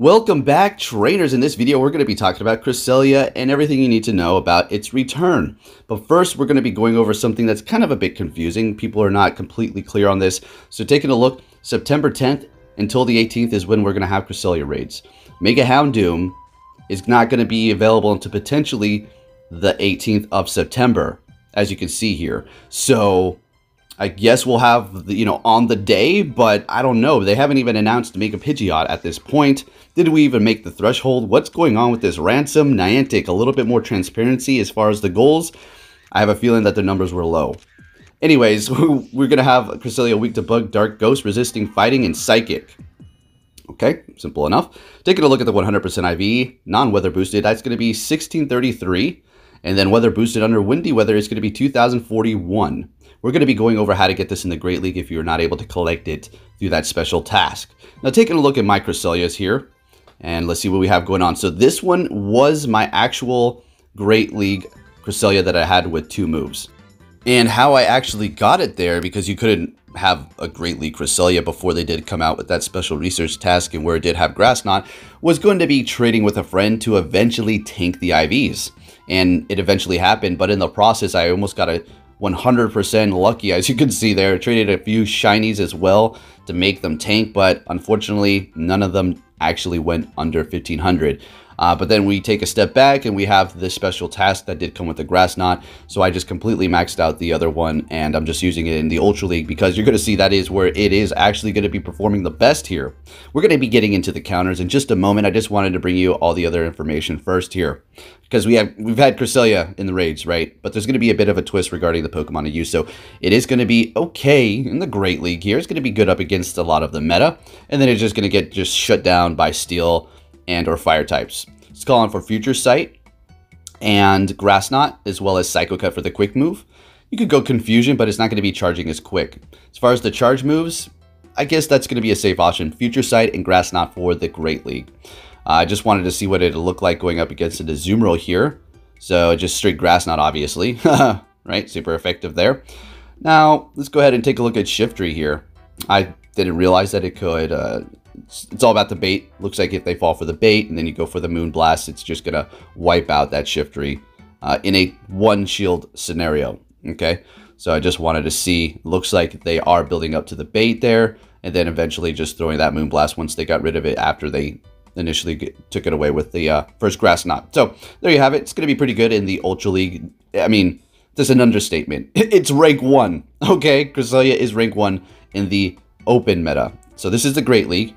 Welcome back, trainers. In this video, we're going to be talking about Cresselia and everything you need to know about its return. But first, we're going to be going over something that's kind of a bit confusing. People are not completely clear on this. So taking a look, September 10th until the 18th is when we're going to have Cresselia raids. Mega Houndoom is not going to be available until potentially the 18th of September, as you can see here. So I guess we'll have, on the day, but I don't know. They haven't even announced Mega Pidgeot at this point. Did we even make the threshold? What's going on with this ransom? Niantic, a little bit more transparency as far as the goals. I have a feeling that the numbers were low. Anyways, we're going to have Cresselia weak to bug, dark ghost, resisting, fighting, and psychic. Okay, simple enough. Taking a look at the 100% IV, non-weather boosted, that's going to be 1633. And then weather boosted under windy weather is going to be 2041. We're going to be going over how to get this in the Great League if you're not able to collect it through that special task. Now, taking a look at my Cresselias here, and let's see what we have going on. So this one was my actual Great League Cresselia that I had with two moves. And how I actually got it there, because you couldn't have a Great League Cresselia before they did come out with that special research task and where it did have Grass Knot, was going to be trading with a friend to eventually tank the IVs. And it eventually happened, but in the process, I almost got a 100% lucky, as you can see there. Traded a few shinies as well to make them tank, but unfortunately, none of them actually went under 1500. But then we take a step back and we have this special task that did come with the Grass Knot. So I just completely maxed out the other one, and I'm just using it in the Ultra League because you're going to see that is where it is actually going to be performing the best here. We're going to be getting into the counters in just a moment. I just wanted to bring you all the other information first here, because we've had Cresselia in the raids, right? But there's going to be a bit of a twist regarding the Pokemon to use, so it is going to be okay in the Great League here. It's going to be good up against a lot of the meta, and then it's just going to get just shut down by Steel and or Fire types. It's calling for Future Sight and Grass Knot, as well as Psycho Cut for the quick move. You could go Confusion, but it's not going to be charging as quick. As far as the charge moves, I guess that's going to be a safe option. Future Sight and Grass Knot for the Great League. I just wanted to see what it'll look like going up against an Azumarill here. So just straight Grass Knot, obviously. Right? Super effective there. Now, let's go ahead and take a look at Shiftry here. I didn't realize that it could... It's all about the bait. Looks like if they fall for the bait and then you go for the Moonblast, it's just going to wipe out that Shiftry in a one shield scenario. Okay, so I just wanted to see. Looks like they are building up to the bait there and then eventually just throwing that Moonblast once they got rid of it after they initially took it away with the first Grass Knot. So there you have it. It's going to be pretty good in the Ultra League. I mean, that's an understatement. It's rank 1. Okay, Cresselia is rank 1 in the open meta. So this is the Great League.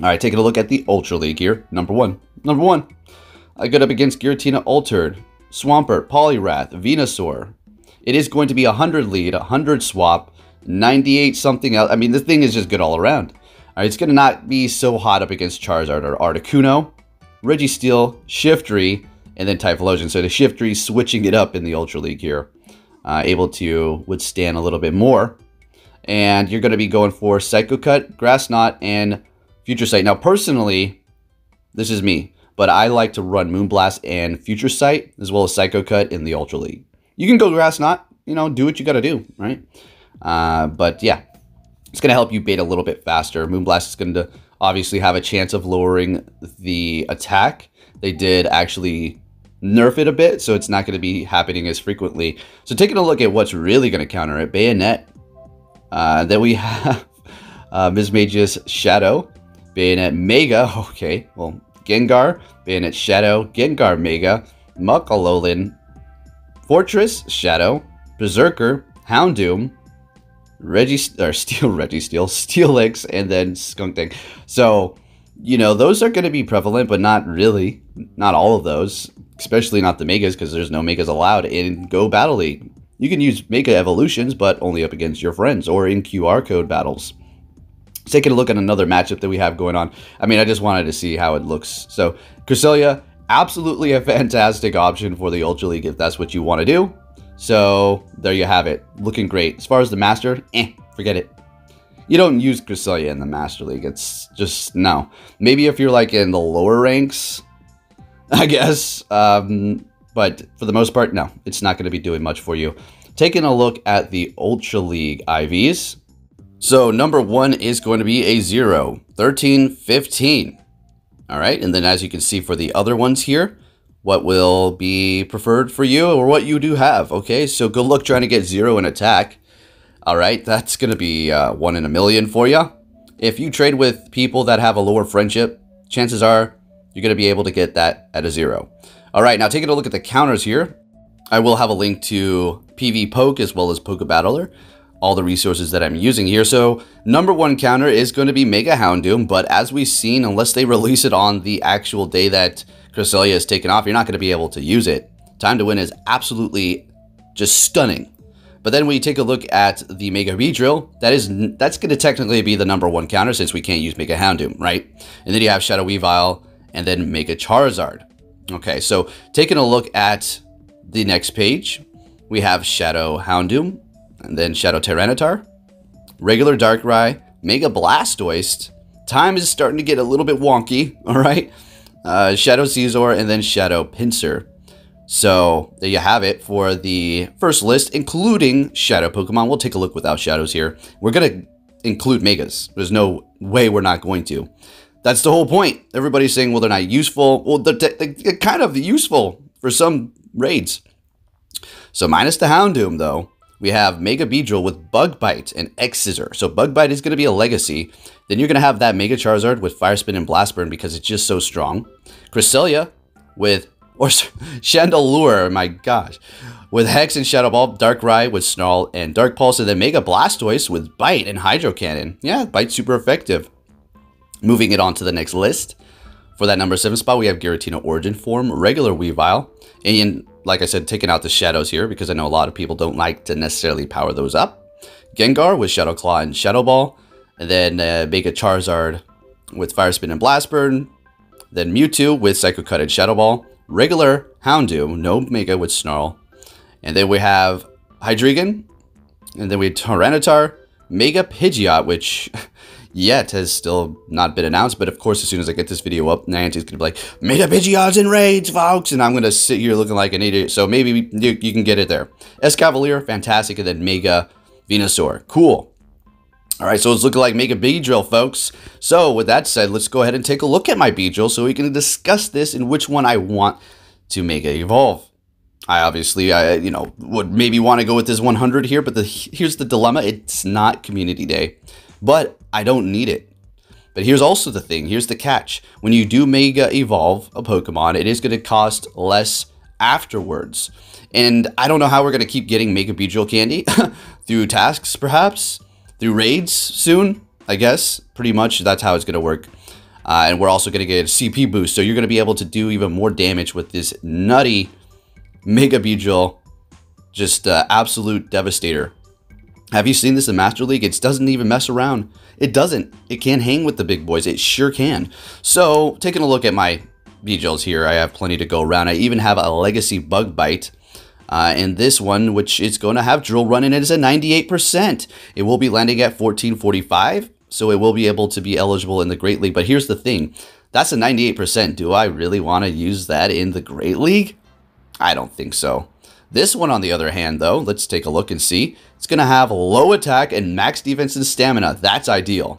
All right, taking a look at the Ultra League here. Number one. I got up against Giratina Altered, Swampert, Poliwrath, Venusaur. It is going to be 100 lead, 100 swap, 98 something else. I mean, this thing is just good all around. All right, it's going to not be so hot up against Charizard or Articuno, Registeel, Shiftry, and then Typhlosion. So the Shiftry switching it up in the Ultra League here. Able to withstand a little bit more. And you're going to be going for Psycho Cut, Grass Knot, and Future Sight. Now, personally, this is me, but I like to run Moonblast and Future Sight, as well as Psycho Cut in the Ultra League. You can go Grass Knot, do what you got to do, right? But yeah, it's going to help you bait a little bit faster. Moonblast is going to obviously have a chance of lowering the attack. They did actually nerf it a bit, so it's not going to be happening as frequently. So taking a look at what's really going to counter it, Banette. Then we have Mismagius Shadow, Banette Mega, okay, well, Gengar, Banette Shadow, Gengar Mega, Muk Alolan, Fortress Shadow, Berserker, Houndoom, Registeel, Steelix, and then Skunk Tank. So, those are going to be prevalent, but not really, not all of those, especially not the Megas, because there's no Megas allowed in Go Battle League. You can use Mega Evolutions, but only up against your friends or in QR code battles. Taking a look at another matchup that we have going on. I mean, I just wanted to see how it looks. So, Cresselia, absolutely a fantastic option for the Ultra League if that's what you want to do. So, there you have it. Looking great. As far as the Master, forget it. You don't use Cresselia in the Master League. It's just, no. Maybe if you're, in the lower ranks, I guess. But for the most part, no. It's not going to be doing much for you. Taking a look at the Ultra League IVs. So number 1 is going to be a 0, 13, 15. All right, and then as you can see for the other ones here, what will be preferred for you or what you do have. Okay, so good luck trying to get 0 in attack. All right, that's going to be 1 in a million for you. If you trade with people that have a lower friendship, chances are you're going to be able to get that at a 0. All right, now taking a look at the counters here, I will have a link to PV Poke as well as Poke Battler, all the resources that I'm using here. So #1 counter is going to be Mega Houndoom, but as we've seen, unless they release it on the actual day that Cresselia is taken off, you're not going to be able to use it. Time to win is absolutely just stunning. But then we take a look at the Mega Beedrill. That's going to technically be the #1 counter since we can't use Mega Houndoom, right? And then you have Shadow Weavile and then Mega Charizard. Okay, so taking a look at the next page, we have Shadow Houndoom and then Shadow Tyranitar, regular Darkrai, Mega Blastoise. Time is starting to get a little bit wonky, all right? Shadow Caesar, and then Shadow Pinsir. So there you have it for the first list, including Shadow Pokemon. We'll take a look without Shadows here. We're going to include Megas. There's no way we're not going to. That's the whole point. Everybody's saying, well, they're not useful. Well, they're kind of useful for some raids. So minus the Houndoom, though, we have Mega Beedrill with Bug Bite and X-Scissor. So Bug Bite is going to be a legacy. Then you're going to have that Mega Charizard with Fire Spin and Blast Burn because it's just so strong. Cresselia with, or Chandelure, my gosh, with Hex and Shadow Ball. Darkrai with Snarl and Dark Pulse. And then Mega Blastoise with Bite and Hydro Cannon. Yeah, Bite's super effective. Moving it on to the next list. For that #7 spot, we have Giratina Origin Form, regular Weavile. And like I said, taking out the shadows here because I know a lot of people don't like to necessarily power those up. Gengar with Shadow Claw and Shadow Ball. And then Mega Charizard with Fire Spin and Blast Burn. Then Mewtwo with Psycho Cut and Shadow Ball. Regular Houndoom, no Mega, with Snarl. And then we have Hydreigon. And then we have Tyranitar. Mega Pidgeot, which yet has still not been announced, but of course, as soon as I get this video up, Niantic's gonna be like, Mega Pidgeot's in raids, folks, and I'm gonna sit here looking like an idiot, so maybe you can get it there. Escavalier, fantastic, and then Mega Venusaur, cool. All right, so it's looking like Mega Beedrill, folks. So with that said, let's go ahead and take a look at my Beedrill so we can discuss this and which one I want to Mega Evolve. I would maybe want to go with this 100 here, but here's the dilemma, it's not Community Day. But I don't need it. But here's also the thing, here's the catch. When you do Mega Evolve a Pokemon, it is going to cost less afterwards. And I don't know how we're going to keep getting Mega Beedrill candy. Through tasks, perhaps? Through raids soon, I guess? Pretty much, that's how it's going to work. And we're also going to get a CP boost, so you're going to be able to do even more damage with this nutty Mega Beedrill. Just absolute devastator. Have you seen this in Master League? It doesn't even mess around. It doesn't. It can't hang with the big boys. It sure can. So, taking a look at my Beedrills here, I have plenty to go around. I even have a Legacy Bug Bite. And this one, which is going to have Drill Run, and it is at 98%. It will be landing at 1445, so it will be able to be eligible in the Great League. But here's the thing. That's a 98%. Do I really want to use that in the Great League? I don't think so. This one, on the other hand, though, let's take a look and see. It's going to have low attack and max defense and stamina. That's ideal.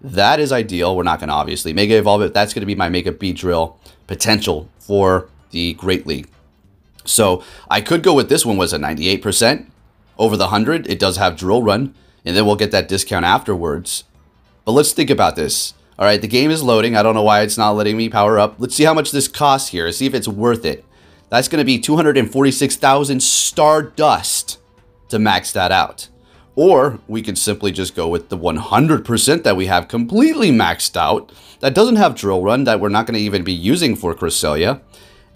That is ideal. We're not going to obviously Mega Evolve it. That's going to be my Mega Beedrill potential for the Great League. So I could go with this one. Was a 98% over the 100. It does have Drill Run, and then we'll get that discount afterwards. But let's think about this. All right, the game is loading. I don't know why it's not letting me power up. Let's see how much this costs here. See if it's worth it. That's going to be 246,000 Stardust to max that out. Or we could simply just go with the 100% that we have completely maxed out. That doesn't have Drill Run, that we're not going to even be using for Cresselia.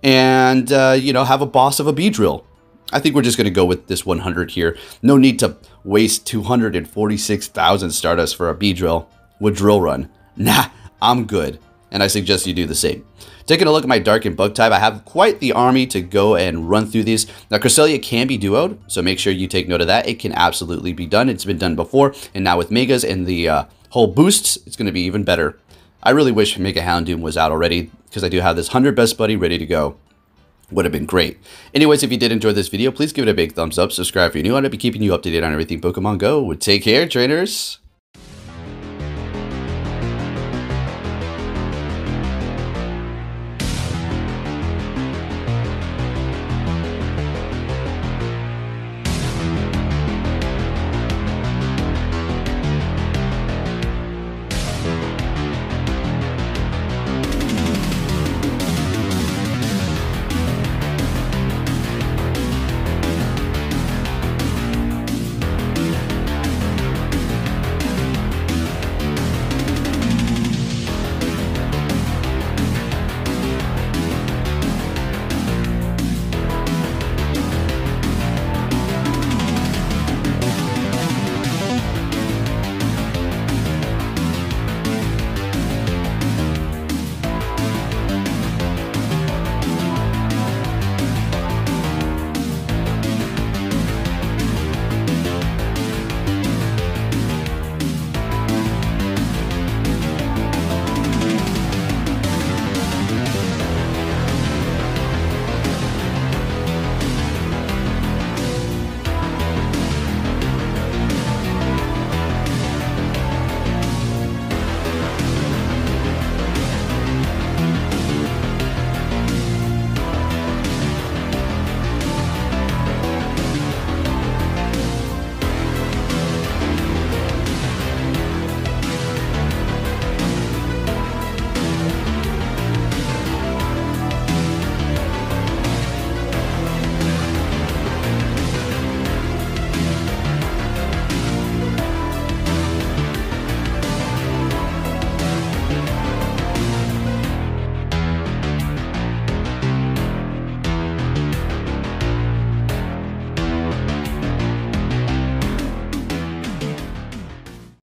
And, have a boss of a Beedrill. I think we're just going to go with this 100 here. No need to waste 246,000 Stardust for a Beedrill with Drill Run. Nah, I'm good. And I suggest you do the same. Taking a look at my Dark and Bug type, I have quite the army to go and run through these. Now, Cresselia can be duoed, so make sure you take note of that. It can absolutely be done. It's been done before, and now with Megas and the whole boosts, it's going to be even better. I really wish Mega Houndoom was out already, because I do have this 100 Best Buddy ready to go. Would have been great. Anyways, if you did enjoy this video, please give it a big thumbs up. Subscribe if you're new, and I'll be keeping you up to date on everything Pokemon Go. Take care, trainers!